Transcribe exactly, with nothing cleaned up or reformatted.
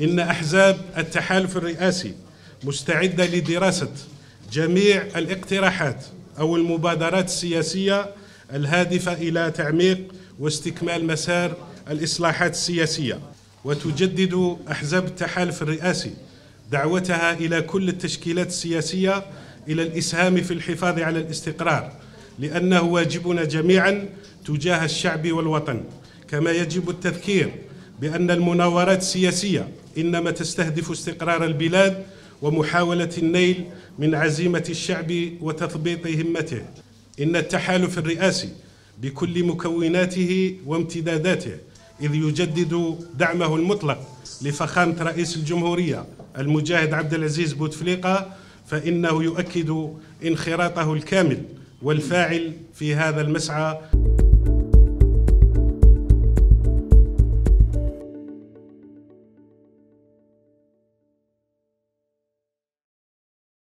إن أحزاب التحالف الرئاسي مستعدة لدراسة جميع الاقتراحات أو المبادرات السياسية الهادفة إلى تعميق واستكمال مسار الإصلاحات السياسية، وتجدد أحزاب التحالف الرئاسي دعوتها إلى كل التشكيلات السياسية إلى الإسهام في الحفاظ على الاستقرار، لأنه واجبنا جميعا تجاه الشعب والوطن. كما يجب التذكير بأن المناورات السياسية إنما تستهدف استقرار البلاد ومحاولة النيل من عزيمة الشعب وتثبيط همته. إن التحالف الرئاسي بكل مكوناته وامتداداته إذ يجدد دعمه المطلق لفخامة رئيس الجمهورية المجاهد عبدالعزيز بوتفليقة، فإنه يؤكد انخراطه الكامل والفاعل في هذا المسعى.